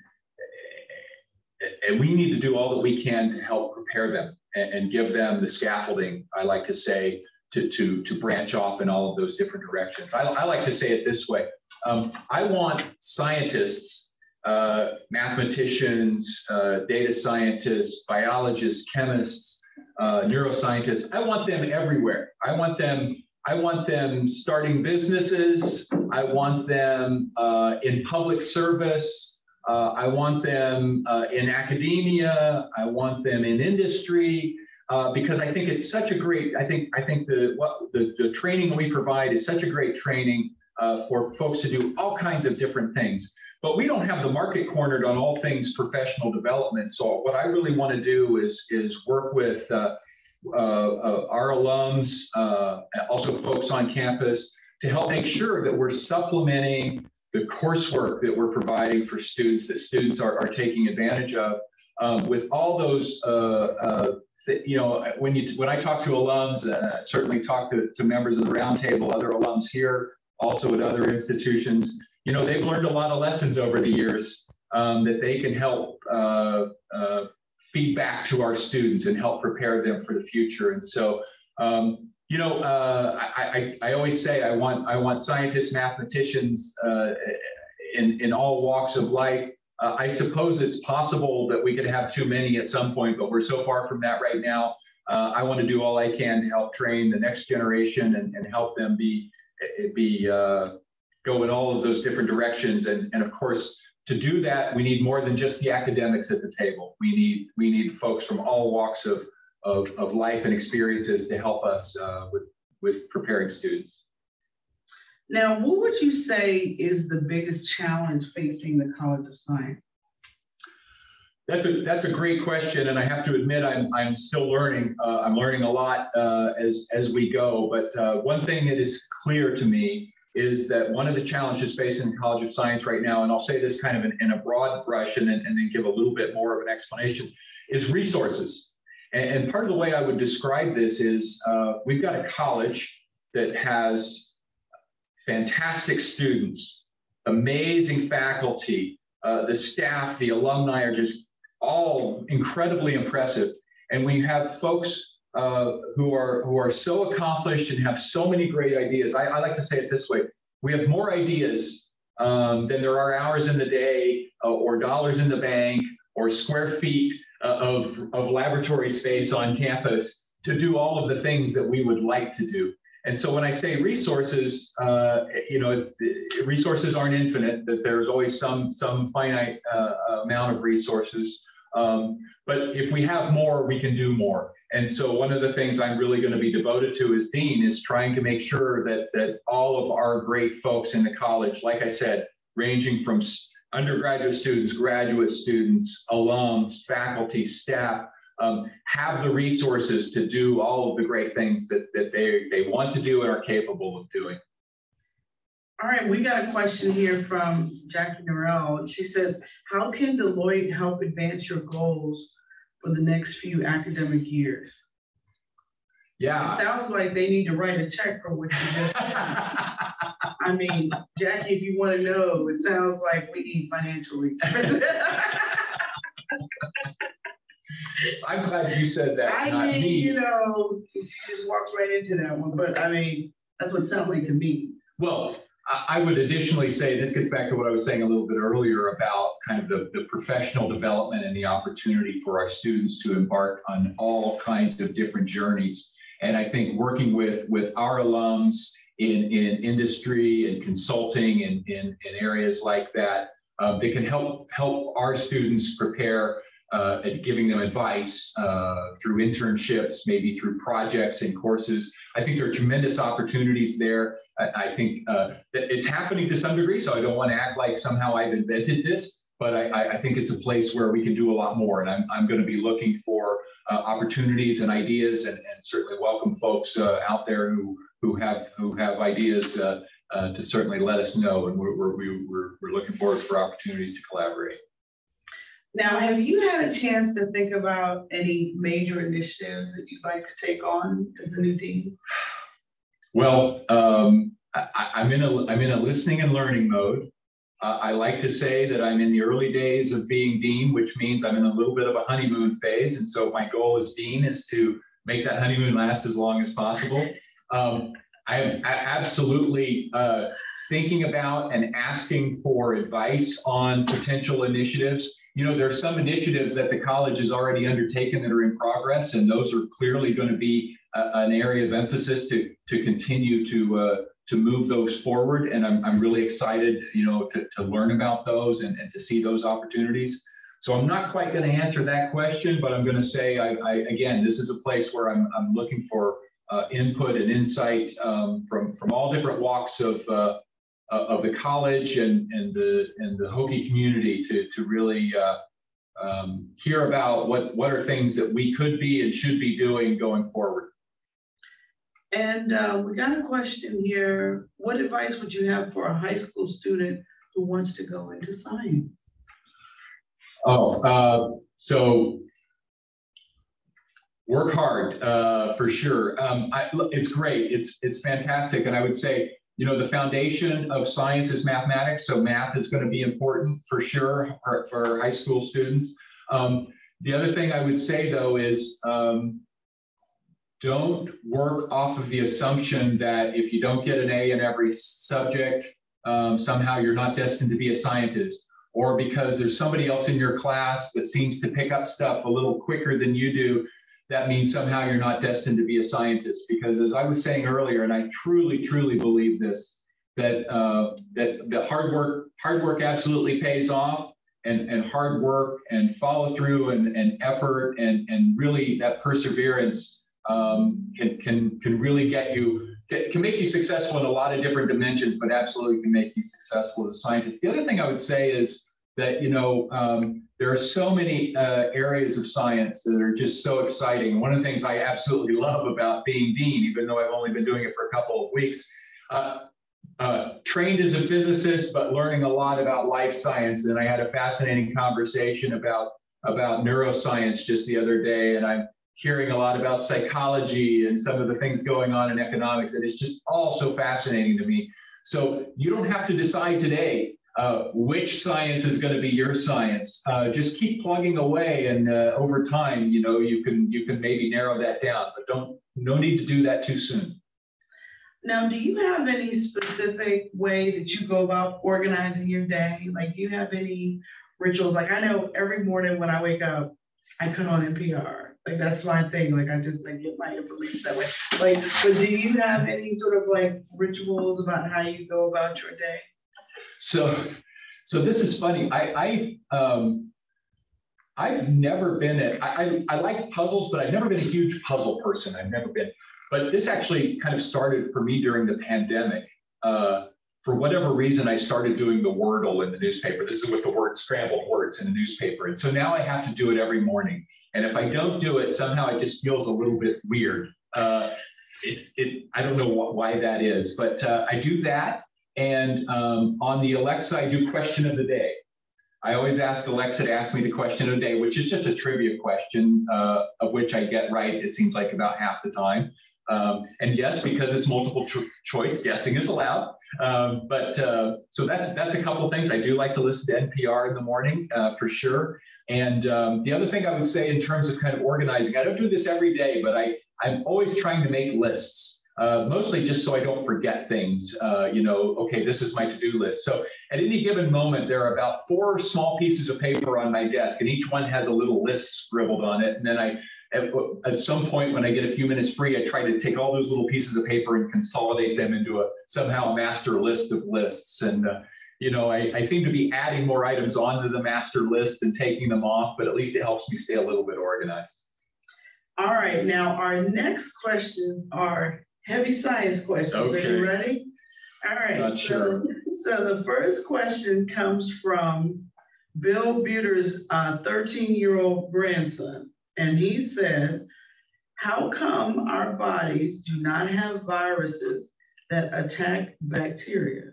and we need to do all that we can to help prepare them and, and give them the scaffolding, I like to say, to, to, to branch off in all of those different directions. I, I like to say it this way. Um, I want scientists, uh, mathematicians, uh, data scientists, biologists, chemists, uh, neuroscientists. I want them everywhere. I want them I want them starting businesses. I want them uh, in public service. Uh, I want them uh, in academia. I want them in industry, uh, because I think it's such a great, I think I think the, what, the, the training we provide is such a great training uh, for folks to do all kinds of different things. But we don't have the market cornered on all things professional development. So what I really want to do is, is work with uh, Uh, uh, our alums, uh, also folks on campus, to help make sure that we're supplementing the coursework that we're providing for students, that students are, are taking advantage of, um, with all those, uh, uh, th you know, when, you when I talk to alums, uh, certainly talk to, to members of the roundtable, other alums here, also at other institutions, you know, they've learned a lot of lessons over the years um, that they can help uh, uh, feedback to our students and help prepare them for the future. And so, um, you know, uh, I, I, I always say I want I want scientists, mathematicians uh, in, in all walks of life. Uh, I suppose it's possible that we could have too many at some point, but we're so far from that right now. Uh, I want to do all I can to help train the next generation and, and help them be, be uh, go in all of those different directions. And, and of course, to do that, we need more than just the academics at the table. We need we need folks from all walks of of, of life and experiences to help us uh, with with preparing students. Now, what would you say is the biggest challenge facing the College of Science? That's a that's a great question, and I have to admit I'm I'm still learning. Uh, I'm learning a lot uh, as as we go. But uh, one thing that is clear to me is that one of the challenges facing the College of Science right now, and I'll say this kind of in, in a broad brush and then, and then give a little bit more of an explanation, is resources. And, and part of the way I would describe this is uh, we've got a college that has fantastic students, amazing faculty, uh, the staff, the alumni are just all incredibly impressive. And we have folks Uh, who are who are so accomplished and have so many great ideas. I, I like to say it this way: we have more ideas um, than there are hours in the day, uh, or dollars in the bank, or square feet uh, of of laboratory space on campus to do all of the things that we would like to do. And so, when I say resources, uh, you know, it's, resources aren't infinite; that there's always some some finite uh, amount of resources. Um, but if we have more, we can do more. And so one of the things I'm really going to be devoted to as dean is trying to make sure that, that all of our great folks in the college, like I said, ranging from undergraduate students, graduate students, alums, faculty, staff, um, have the resources to do all of the great things that, that they, they want to do and are capable of doing. All right, we got a question here from Jackie Morrill. She says, how can Deloitte help advance your goals for the next few academic years? Yeah. It sounds like they need to write a check for what you just did. I mean, Jackie, if you want to know, it sounds like we need financial resources. I'm glad you said that. I not mean, me. You know, she just walked right into that one, but I mean, that's what it sounds like to me. Well, I would additionally say, this gets back to what I was saying a little bit earlier about kind of the, the professional development and the opportunity for our students to embark on all kinds of different journeys. And I think working with, with our alums in, in industry and consulting and in, in areas like that, uh, they can help, help our students prepare uh, and giving them advice uh, through internships, maybe through projects and courses. I think there are tremendous opportunities there. I think uh, that it's happening to some degree, so I don't want to act like somehow I've invented this, but I, I think it's a place where we can do a lot more, and I'm, I'm going to be looking for uh, opportunities and ideas, and, and certainly welcome folks uh, out there who, who, have, who have ideas uh, uh, to certainly let us know, and we're, we're, we're, we're looking forward for opportunities to collaborate. Now, have you had a chance to think about any major initiatives that you'd like to take on as the new dean? Well, um, I, I'm in a I'm in a listening and learning mode. Uh, I like to say that I'm in the early days of being dean, which means I'm in a little bit of a honeymoon phase. And so my goal as dean is to make that honeymoon last as long as possible. um, I am absolutely uh, thinking about and asking for advice on potential initiatives. You know, there are some initiatives that the college has already undertaken that are in progress, and those are clearly going to be uh, an area of emphasis to to continue to uh, to move those forward. And I'm I'm really excited, you know, to to learn about those and, and to see those opportunities. So I'm not quite going to answer that question, but I'm going to say, I, I, again, this is a place where I'm I'm looking for Uh, input and insight um, from from all different walks of uh, of the college and and the and the Hokie community to to really uh, um, hear about what what are things that we could be and should be doing going forward. And uh, we got a question here. What advice would you have for a high school student who wants to go into science? Oh, uh, so. Work hard, uh, for sure. Um, I, it's great. It's it's fantastic. And I would say, you know, the foundation of science is mathematics. So math is going to be important for sure for, for high school students. Um, the other thing I would say, though, is um, don't work off of the assumption that if you don't get an A in every subject, um, somehow you're not destined to be a scientist. Or because there's somebody else in your class that seems to pick up stuff a little quicker than you do, that means somehow you're not destined to be a scientist. Because as I was saying earlier, and I truly, truly believe this, that uh, that the hard work, hard work absolutely pays off, and, and hard work and follow through and, and effort and, and really that perseverance um, can, can, can really get you, can make you successful in a lot of different dimensions, but absolutely can make you successful as a scientist. The other thing I would say is that, you know, um, there are so many uh, areas of science that are just so exciting. One of the things I absolutely love about being dean, even though I've only been doing it for a couple of weeks, uh, uh, trained as a physicist, but learning a lot about life science. And I had a fascinating conversation about, about neuroscience just the other day. And I'm hearing a lot about psychology and some of the things going on in economics. And it's just all so fascinating to me. So you don't have to decide today Uh, which science is going to be your science. Uh, just keep plugging away, and uh, over time, you know, you can you can maybe narrow that down. But don't no need to do that too soon. Now, do you have any specific way that you go about organizing your day? Like, do you have any rituals? Like, I know every morning when I wake up, I cut on N P R. Like, that's my thing. Like, I just like get my information that way. Like, but do you have any sort of like rituals about how you go about your day? So, so this is funny. I, I, um, I've never been a, I, I like puzzles, but I've never been a huge puzzle person. I've never been, but this actually kind of started for me during the pandemic. Uh, for whatever reason, I started doing the Wordle in the newspaper. This is with the word scrambled words in the newspaper. And so now I have to do it every morning. And if I don't do it, somehow it just feels a little bit weird. Uh, it, it, I don't know wh- why that is, but uh, I do that. And um, on the Alexa, I do question of the day. I always ask Alexa to ask me the question of the day, which is just a trivia question, uh, of which I get right, it seems like about half the time. Um, and yes, because it's multiple cho choice, guessing is allowed. Um, but uh, so that's that's a couple of things. I do like to listen to N P R in the morning, uh, for sure. And um, the other thing I would say in terms of kind of organizing, I don't do this every day, but I, I'm always trying to make lists. Uh, mostly just so I don't forget things, uh, you know, okay, this is my to-do list. So at any given moment, there are about four small pieces of paper on my desk, and each one has a little list scribbled on it. And then I, at, at some point when I get a few minutes free, I try to take all those little pieces of paper and consolidate them into a somehow master list of lists. And, uh, you know, I, I seem to be adding more items onto the master list and taking them off, but at least it helps me stay a little bit organized. All right. Now, our next questions are heavy science questions. Okay. Are you ready? All right. Not sure. So, so the first question comes from Bill Buter's thirteen-year-old uh, grandson. And he said, how come our bodies do not have viruses that attack bacteria?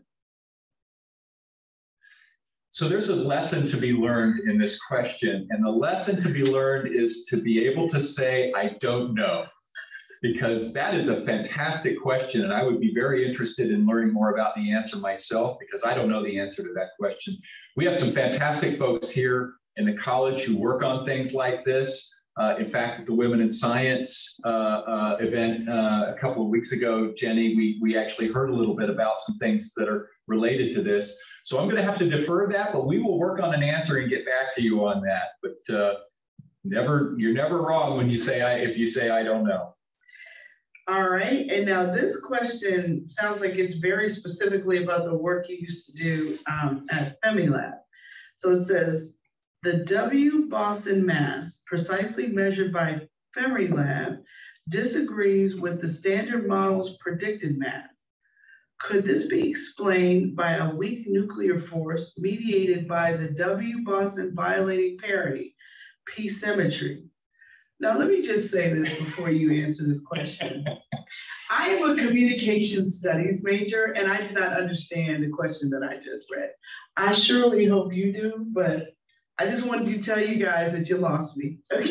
So there's a lesson to be learned in this question. And the lesson to be learned is to be able to say, I don't know. Because that is a fantastic question, and I would be very interested in learning more about the answer myself, because I don't know the answer to that question. We have some fantastic folks here in the college who work on things like this. Uh, in fact, at the Women in Science uh, uh, event uh, a couple of weeks ago, Jenny, we, we actually heard a little bit about some things that are related to this. So I'm going to have to defer that, but we will work on an answer and get back to you on that. But uh, never, you're never wrong when you say, I, if you say, I don't know. All right. And now this question sounds like it's very specifically about the work you used to do um, at Fermilab. So it says, the W boson mass, precisely measured by Fermilab, disagrees with the standard model's predicted mass. Could this be explained by a weak nuclear force mediated by the W boson violating parity, p symmetry? Now, let me just say this before you answer this question. I am a communication studies major, and I do not understand the question that I just read. I surely hope you do, but I just wanted to tell you guys that you lost me, okay?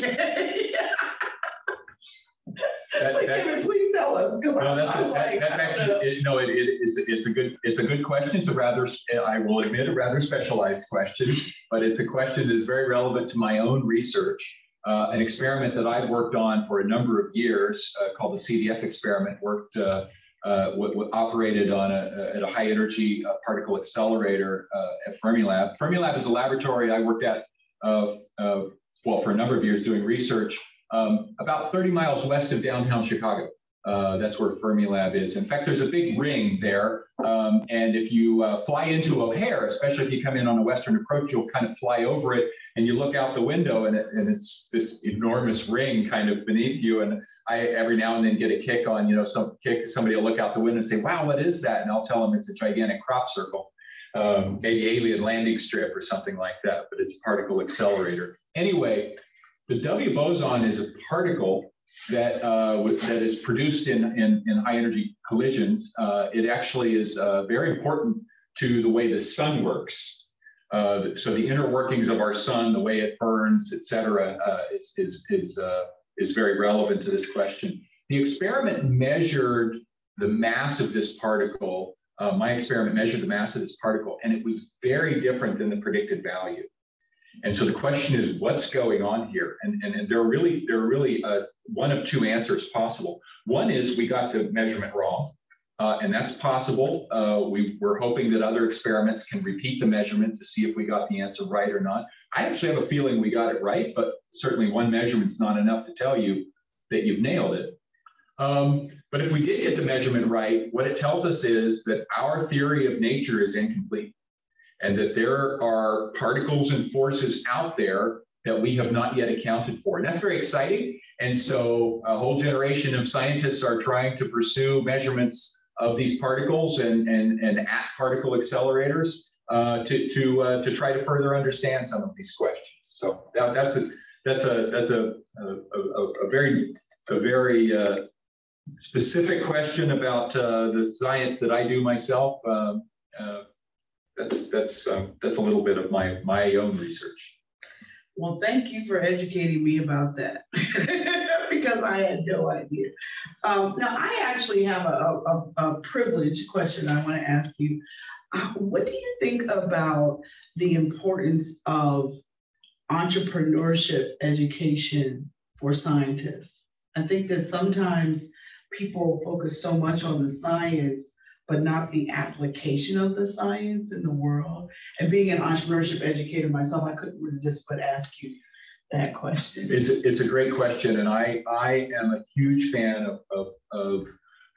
that, Wait, that, Kevin, please tell us. No, I'm, that's, I'm a, like, that's actually, it, no, it, it, it's, it's, a good, it's a good question. It's a rather, I will admit, a rather specialized question, but it's a question that's very relevant to my own research. Uh, an experiment that I've worked on for a number of years uh, called the C D F experiment worked, uh, uh, what, what operated on a, at a high energy uh, particle accelerator uh, at Fermilab. Fermilab is a laboratory I worked at, uh, uh, well, for a number of years doing research, um, about thirty miles west of downtown Chicago. Uh, that's where Fermilab is. In fact, there's a big ring there. Um, and if you uh, fly into a hair, especially if you come in on a Western approach, you'll kind of fly over it and you look out the window and, it, and it's this enormous ring kind of beneath you. And I every now and then get a kick on, you know, some kick, somebody will look out the window and say, wow, what is that? And I'll tell them it's a gigantic crop circle, um, maybe alien landing strip or something like that, but it's a particle accelerator. Anyway, the W boson is a particle that uh, that is produced in, in, in high energy collisions. Uh, it actually is uh, very important to the way the sun works. Uh, so the inner workings of our sun, the way it burns, et cetera, uh, is, is, is, uh, is very relevant to this question. The experiment measured the mass of this particle. Uh, my experiment measured the mass of this particle, and it was very different than the predicted value. And so the question is, what's going on here? And, and, and there are really, there are really uh, one of two answers possible. One is we got the measurement wrong, uh, and that's possible. Uh, we, we're hoping that other experiments can repeat the measurement to see if we got the answer right or not. I actually have a feeling we got it right, but certainly one measurement's not enough to tell you that you've nailed it. Um, but if we did get the measurement right, what it tells us is that our theory of nature is incomplete, and that there are particles and forces out there that we have not yet accounted for. And that's very exciting. And so a whole generation of scientists are trying to pursue measurements of these particles and, and, and at particle accelerators uh, to, to, uh, to try to further understand some of these questions. So that, that's, a, that's, a, that's a, a, a, a very, a very uh, specific question about uh, the science that I do myself. Uh, uh, That's, that's, um, that's a little bit of my, my own research. Well, thank you for educating me about that because I had no idea. Um, now, I actually have a, a, a privileged question I want to ask you. Uh, what do you think about the importance of entrepreneurship education for scientists? I think that sometimes people focus so much on the science but not the application of the science in the world. And being an entrepreneurship educator myself, I couldn't resist but ask you that question. It's a, it's a great question. And I, I am a huge fan of, of, of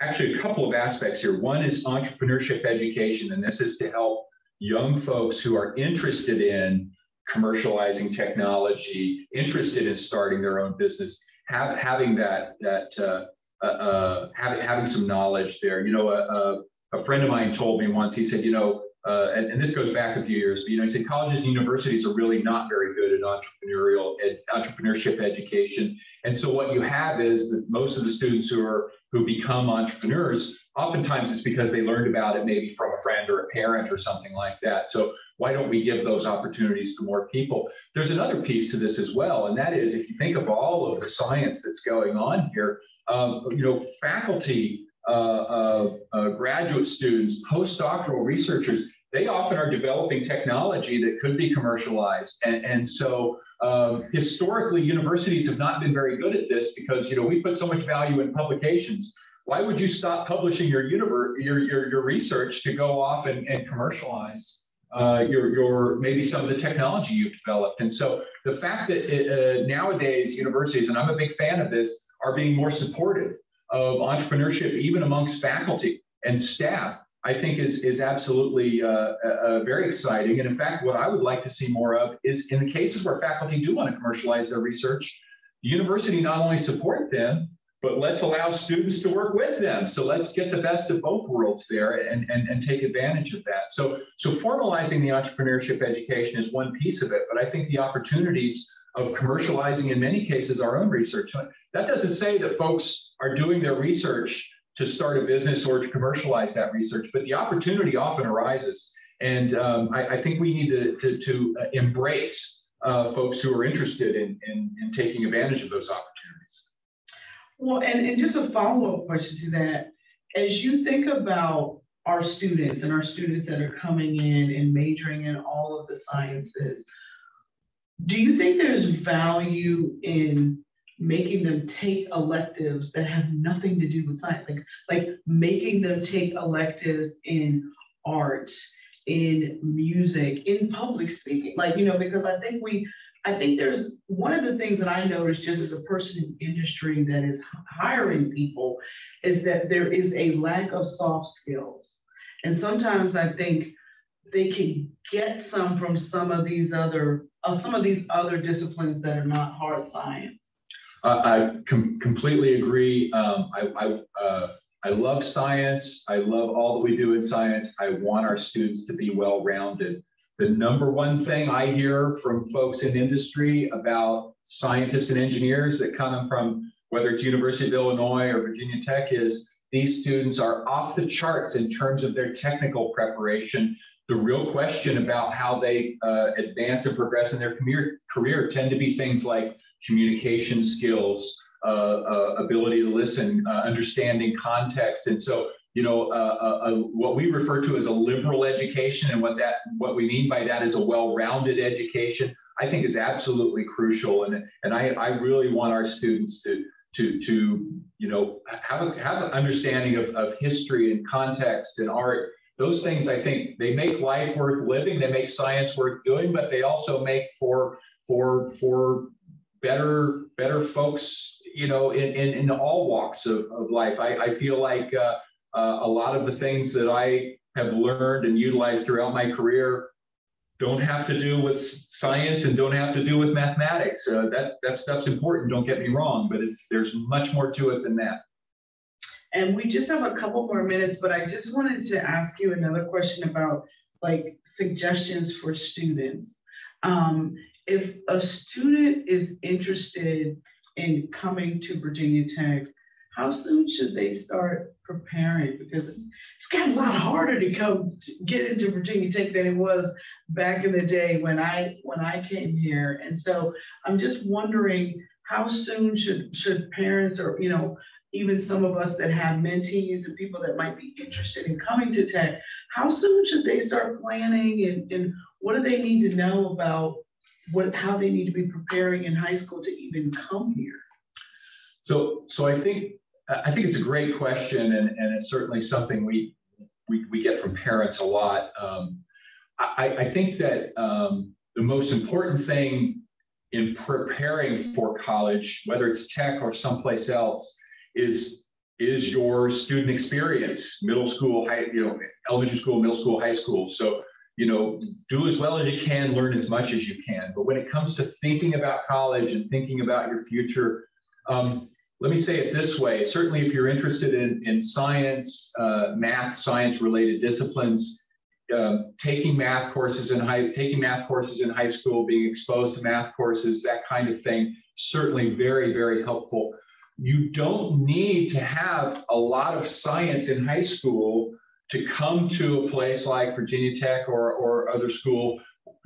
actually a couple of aspects here. One is entrepreneurship education, and this is to help young folks who are interested in commercializing technology, interested in starting their own business, have, having that, that uh, uh, uh, having, having some knowledge there. You know, uh, uh, a friend of mine told me once, he said, you know, uh, and, and this goes back a few years, but, you know, he said, colleges and universities are really not very good at entrepreneurial ed, entrepreneurship education. And so what you have is that most of the students who are, who become entrepreneurs, oftentimes it's because they learned about it maybe from a friend or a parent or something like that. So why don't we give those opportunities to more people? There's another piece to this as well. And that is, if you think of all of the science that's going on here, um, you know, faculty, Uh, uh, uh, graduate students, postdoctoral researchers, they often are developing technology that could be commercialized. And, and so um, historically, universities have not been very good at this because, you know, we put so much value in publications. Why would you stop publishing your universe, your, your, your research to go off and, and commercialize uh, your, your maybe some of the technology you've developed? And so the fact that it, uh, nowadays universities, and I'm a big fan of this, are being more supportive of entrepreneurship, even amongst faculty and staff, I think is, is absolutely uh, uh, very exciting. And in fact, what I would like to see more of is in the cases where faculty do want to commercialize their research, the university not only support them, but let's allow students to work with them. So let's get the best of both worlds there and, and, and take advantage of that. So, so formalizing the entrepreneurship education is one piece of it, but I think the opportunities of commercializing in many cases our own research. That doesn't say that folks are doing their research to start a business or to commercialize that research, but the opportunity often arises. And um, I, I think we need to, to, to embrace uh, folks who are interested in, in, in taking advantage of those opportunities. Well, and, and just a follow-up question to that, as you think about our students and our students that are coming in and majoring in all of the sciences, do you think there's value in making them take electives that have nothing to do with science, like, like making them take electives in art, in music, in public speaking, like, you know, because I think we, I think there's one of the things that I noticed just as a person in industry that is hiring people is that there is a lack of soft skills. And sometimes I think they can get some from some of these other, uh, some of these other disciplines that are not hard science. Uh, I com completely agree. Um, I, I, uh, I love science. I love all that we do in science. I want our students to be well-rounded. The number one thing I hear from folks in industry about scientists and engineers that come from, whether it's University of Illinois or Virginia Tech, is these students are off the charts in terms of their technical preparation. The real question about how they uh, advance and progress in their career, career tend to be things like communication skills, uh, uh, ability to listen, uh, understanding context. And so, you know, uh, uh, uh, what we refer to as a liberal education and what that, what we mean by that is a well-rounded education, I think is absolutely crucial. And, and I, I really want our students to, to, to you know, have, a, have an understanding of, of history and context and art. Those things, I think, they make life worth living, they make science worth doing, but they also make for, for, for better, better folks, you know, in, in, in all walks of, of life. I, I feel like uh, uh, a lot of the things that I have learned and utilized throughout my career don't have to do with science and don't have to do with mathematics. Uh, that, that stuff's important, don't get me wrong, but it's, there's much more to it than that. And we just have a couple more minutes, but I just wanted to ask you another question about like suggestions for students. Um, if a student is interested in coming to Virginia Tech, how soon should they start preparing? Because it's gotten a lot harder to come to get into Virginia Tech than it was back in the day when I when I came here. And so I'm just wondering how soon should should parents or, you know, even some of us that have mentees and people that might be interested in coming to Tech, how soon should they start planning and, and what do they need to know about what, how they need to be preparing in high school to even come here? So, so I think, I think it's a great question and, and it's certainly something we, we, we get from parents a lot. Um, I, I think that um, the most important thing in preparing for college, whether it's Tech or someplace else, is is your student experience, middle school, high, you know, elementary school, middle school, high school. So, you know, do as well as you can, learn as much as you can. But when it comes to thinking about college and thinking about your future, um, let me say it this way. Certainly, if you're interested in, in science, uh, math, science-related disciplines, uh, taking math courses in high, taking math courses in high school, being exposed to math courses, that kind of thing, certainly very, very helpful. You don't need to have a lot of science in high school to come to a place like Virginia Tech or, or other school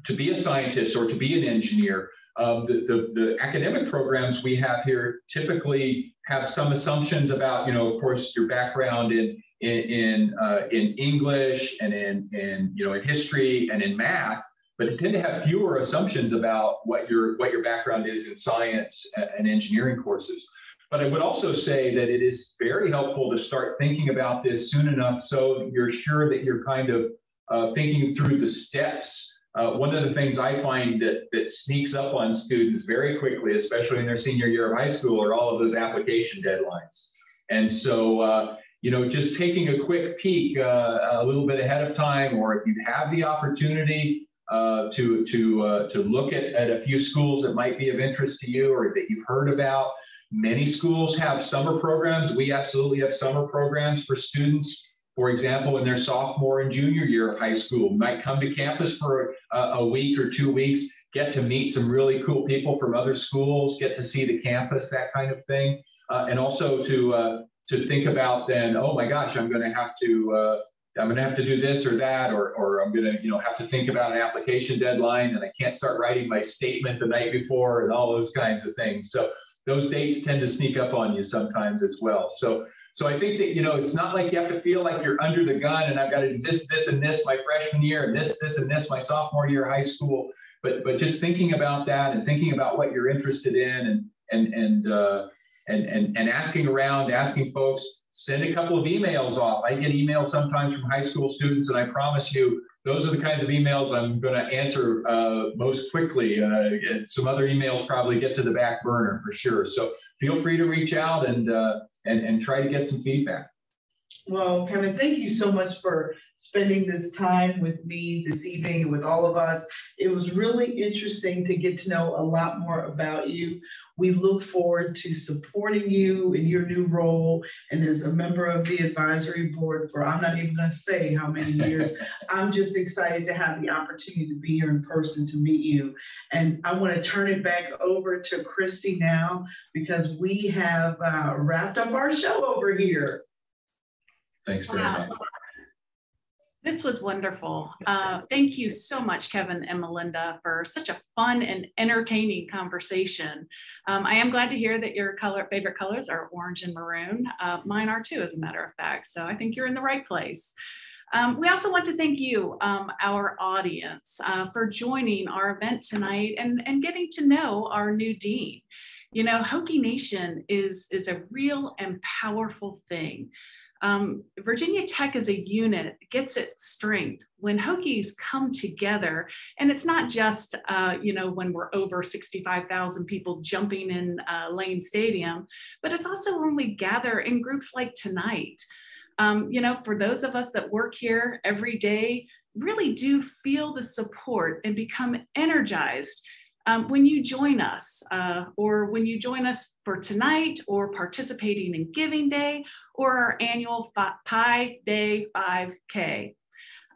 to be a scientist or to be an engineer. Um, the, the, the academic programs we have here typically have some assumptions about, you know, of course, your background in, in in, uh, in English and in in you know in history and in math, but they tend to have fewer assumptions about what your what your background is in science and engineering courses. But I would also say that it is very helpful to start thinking about this soon enough so that you're sure that you're kind of uh, thinking through the steps. Uh, one of the things I find that, that sneaks up on students very quickly, especially in their senior year of high school, are all of those application deadlines. And so, uh, you know, just taking a quick peek uh, a little bit ahead of time, or if you have the opportunity uh, to, to, uh, to look at, at a few schools that might be of interest to you or that you've heard about. Many schools have summer programs. We absolutely have summer programs for students. For example, in their sophomore and junior year of high school, might come to campus for a, a week or two weeks, get to meet some really cool people from other schools, get to see the campus, that kind of thing. Uh, and also to uh, to think about then, oh my gosh, I'm going to have to uh, I'm going to have to do this or that, or or I'm going to you know have to think about an application deadline, and I can't start writing my statement the night before, and all those kinds of things. So those dates tend to sneak up on you sometimes as well. So, so I think that, you know, it's not like you have to feel like you're under the gun and I've got to do this, this, and this my freshman year, and this, this, and this my sophomore year of high school. But, but just thinking about that and thinking about what you're interested in, and and and uh, and and and asking around, asking folks, send a couple of emails off. I get emails sometimes from high school students, and I promise you, those are the kinds of emails I'm going to answer uh, most quickly. Uh, and some other emails probably get to the back burner for sure. So feel free to reach out and, uh, and, and try to get some feedback. Well, Kevin, thank you so much for spending this time with me this evening and with all of us. It was really interesting to get to know a lot more about you. We look forward to supporting you in your new role and as a member of the advisory board for, I'm not even going to say how many years. I'm just excited to have the opportunity to be here in person to meet you. And I want to turn it back over to Kristy now, because we have uh, wrapped up our show over here. Thanks very much. Wow. This was wonderful. Uh, thank you so much, Kevin and Melinda, for such a fun and entertaining conversation. Um, I am glad to hear that your color, favorite colors are orange and maroon. Uh, mine are too, as a matter of fact. So I think you're in the right place. Um, we also want to thank you, um, our audience, uh, for joining our event tonight and, and getting to know our new dean. You know, Hokie Nation is, is a real and powerful thing. Um, Virginia Tech as a unit gets its strength when Hokies come together, and it's not just, uh, you know, when we're over sixty-five thousand people jumping in uh, Lane Stadium, but it's also when we gather in groups like tonight. Um, you know, for those of us that work here every day, really do feel the support and become energized Um, when you join us, uh, or when you join us for tonight, or participating in Giving Day, or our annual Pi Day five K.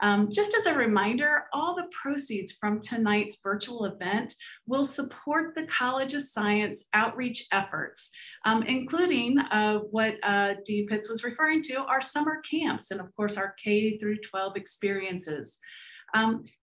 Um, just as a reminder, all the proceeds from tonight's virtual event will support the College of Science outreach efforts, um, including uh, what uh, Dean Pitts was referring to, our summer camps, and of course our K through twelve experiences. Um,